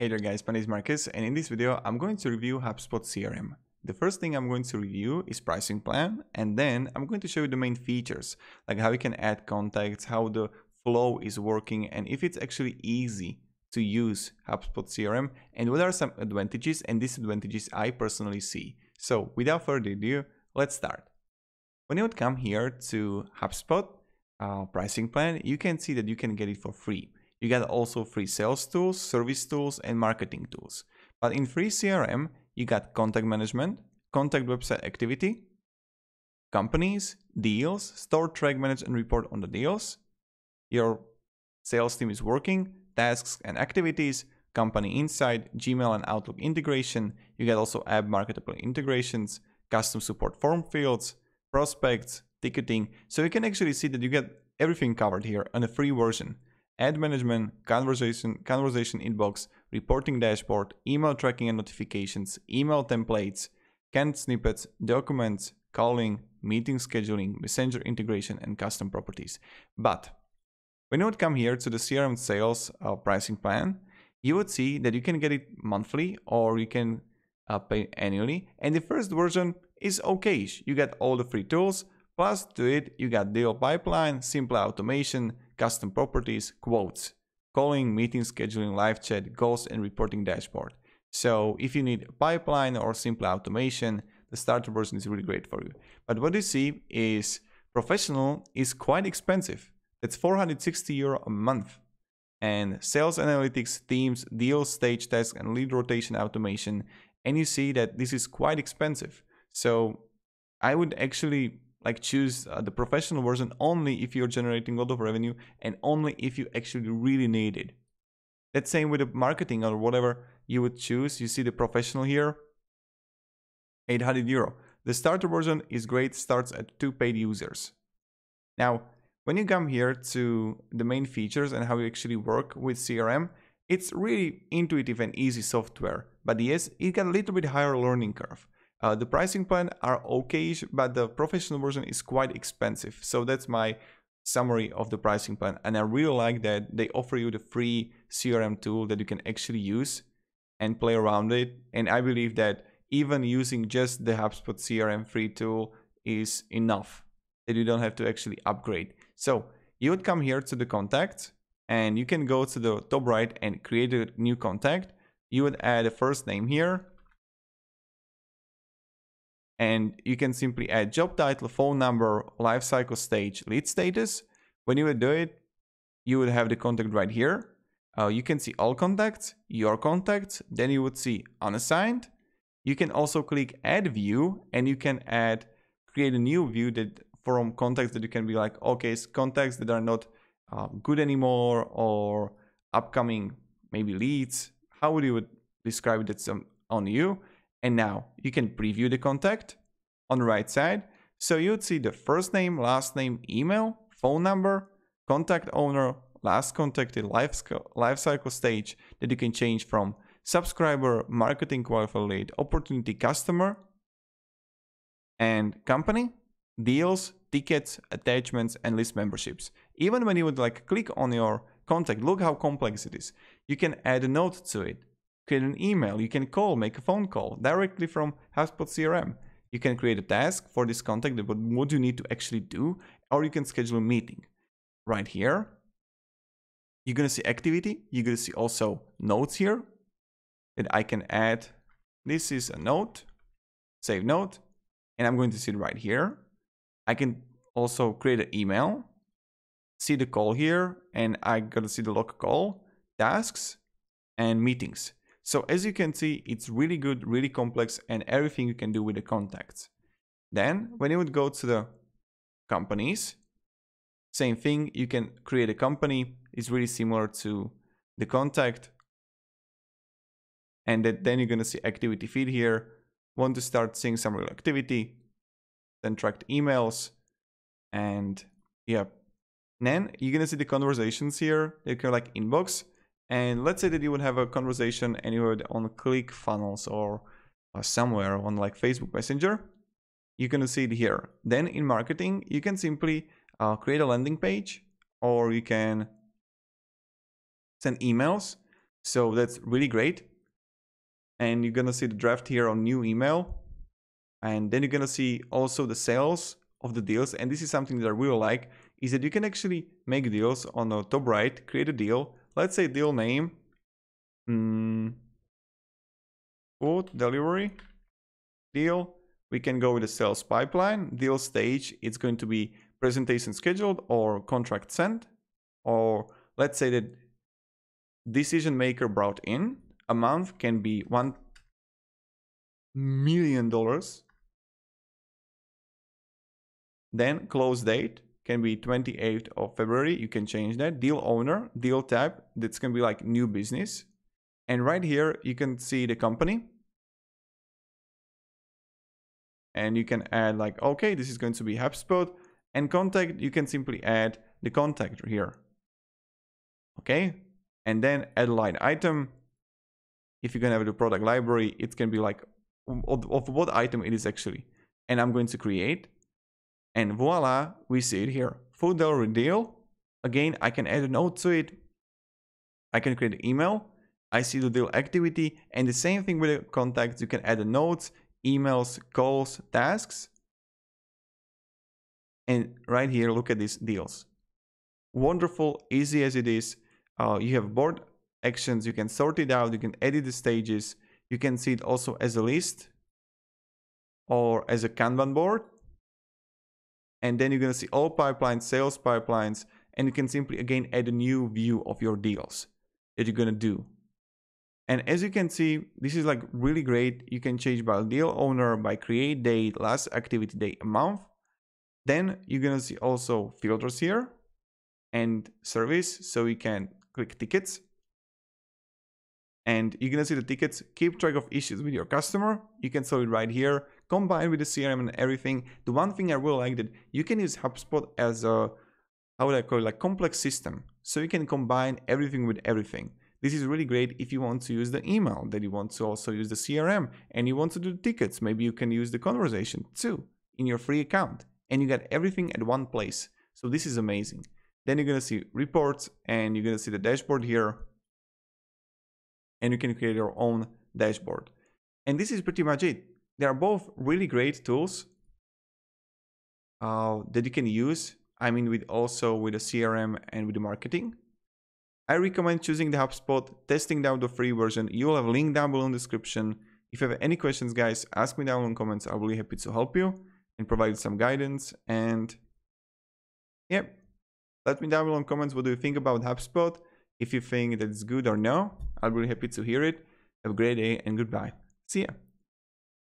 Hey there guys, my name is Marcus, and in this video I'm going to review HubSpot CRM. The first thing I'm going to review is pricing plan, and then I'm going to show you the main features, like how you can add contacts, how the flow is working, and if it's actually easy to use HubSpot CRM, and what are some advantages and disadvantages I personally see. So without further ado, let's start. When you would come here to HubSpot pricing plan, you can see that you can get it for free. You got also free sales tools, service tools, and marketing tools. But in free CRM, you got contact management, contact website activity, companies, deals, store, track, manage, and report on the deals. Your sales team is working, tasks and activities, company insight, Gmail and Outlook integration. You get also app marketable integrations, custom support form fields, prospects, ticketing. So you can actually see that you get everything covered here on a free version. Ad management, conversation inbox, reporting dashboard, email tracking and notifications, email templates, canned snippets, documents, calling, meeting scheduling, messenger integration, and custom properties. But when you would come here to the CRM sales pricing plan, you would see that you can get it monthly or you can pay annually. And the first version is okay-ish. You get all the free tools, plus to it you got deal pipeline, simple automation, custom properties, quotes, calling, meeting scheduling, live chat, goals, and reporting dashboard. So if you need a pipeline or simple automation, the starter version is really great for you. But what you see is professional is quite expensive. That's 460 euro a month. And sales analytics, themes, deals, stage tasks, and lead rotation automation. And you see that this is quite expensive. So I would actually choose the professional version only if you're generating a lot of revenue and only if you actually really need it. That's same with the marketing or whatever you would choose. You see the professional here, 800 euro. The starter version is great, starts at 2 paid users. Now, when you come here to the main features and how you actually work with CRM, it's really intuitive and easy software. But yes, it got a little bit higher learning curve. The pricing plan are okay-ish, but the professional version is quite expensive. So that's my summary of the pricing plan. And I really like that they offer you the free CRM tool that you can actually use and play around it. And I believe that even using just the HubSpot CRM free tool is enough, that you don't have to actually upgrade. So you would come here to the contacts, and you can go to the top right and create a new contact. You would add a first name here. And you can simply add job title, phone number, life cycle stage, lead status. When you would do it, you would have the contact right here. You can see all contacts, your contacts, then you would see unassigned. You can also click add view, and you can add, create a new view that from contacts that you can be like, okay, it's contacts that are not good anymore or upcoming maybe leads. How would you describe that's on you? And now you can preview the contact on the right side. So you'd see the first name, last name, email, phone number, contact owner, last contacted, life cycle stage that you can change from subscriber, marketing qualified lead, opportunity customer, and company, deals, tickets, attachments, and list memberships. Even when you would click on your contact, look how complex it is. You can add a note to it. Create an email, you can call, make a phone call directly from HubSpot CRM. You can create a task for this contact, what you need to actually do, or you can schedule a meeting. Right here, you're gonna see activity, you're gonna see also notes here that I can add. This is a note, save note, and I'm going to see it right here. I can also create an email, see the call here, and I'm gonna see the log call, tasks, and meetings. So as you can see, it's really good, really complex, and everything you can do with the contacts. Then when you would go to the companies, same thing, you can create a company. It's really similar to the contact. And then you're gonna see activity feed here. Want to start seeing some real activity, then track emails, and yeah. Then you're gonna see the conversations here. They can inbox. And let's say that you would have a conversation and you would on ClickFunnels or somewhere on Facebook Messenger, you're gonna see it here. Then in marketing, you can simply create a landing page, or you can send emails. So that's really great. And you're going to see the draft here on new email. And then you're going to see also the sales of the deals. And this is something that I really like, is that you can actually make deals on the top right, create a deal. Let's say deal name, quote, delivery, deal. We can go with the sales pipeline, deal stage. It's going to be presentation scheduled or contract sent, or let's say that decision maker brought in. Amount can be $1 million. Then close date can be 28th of February. You can change that. Deal owner, deal type. That's going to be like new business. And right here, you can see the company. And you can add like, okay, this is going to be HubSpot. And contact, you can simply add the contact here. Okay. And then add line item. If you're going to have the product library, it can be like of what item it is actually. And I'm going to create. And voila, we see it here. Food delivery deal. Again, I can add a note to it. I can create an email. I see the deal activity. And the same thing with the contacts. You can add the notes, emails, calls, tasks. And right here, look at these deals. Wonderful, easy as it is. You have board actions. You can sort it out. You can edit the stages. You can see it also as a list or as a Kanban board. And then you're going to see all pipelines, sales pipelines, and you can simply again add a new view of your deals that you're going to do. And as you can see, this is like really great. You can change by deal owner, by create date, last activity day, a month. Then you're going to see also filters here and service. So you can click tickets. And you're going to see the tickets, keep track of issues with your customer. You can solve it right here, combined with the CRM and everything. The one thing I really like that you can use HubSpot as a, how would I call it, like complex system. So you can combine everything with everything. This is really great if you want to use the email, then you want to also use the CRM and you want to do the tickets. Maybe you can use the conversation too in your free account and you got everything at one place. So this is amazing. Then you're going to see reports and you're going to see the dashboard here. And you can create your own dashboard. And this is pretty much it. They are both really great tools that you can use. I mean, also with the CRM and with the marketing. I recommend choosing the HubSpot, testing out the free version. You'll have a link down below in the description. If you have any questions, guys, ask me down in the comments. I'll be really happy to help you and provide some guidance. And yeah, let me down below in the comments. What do you think about HubSpot? If you think that it's good or no, I'll be really happy to hear it. Have a great day and goodbye. See ya.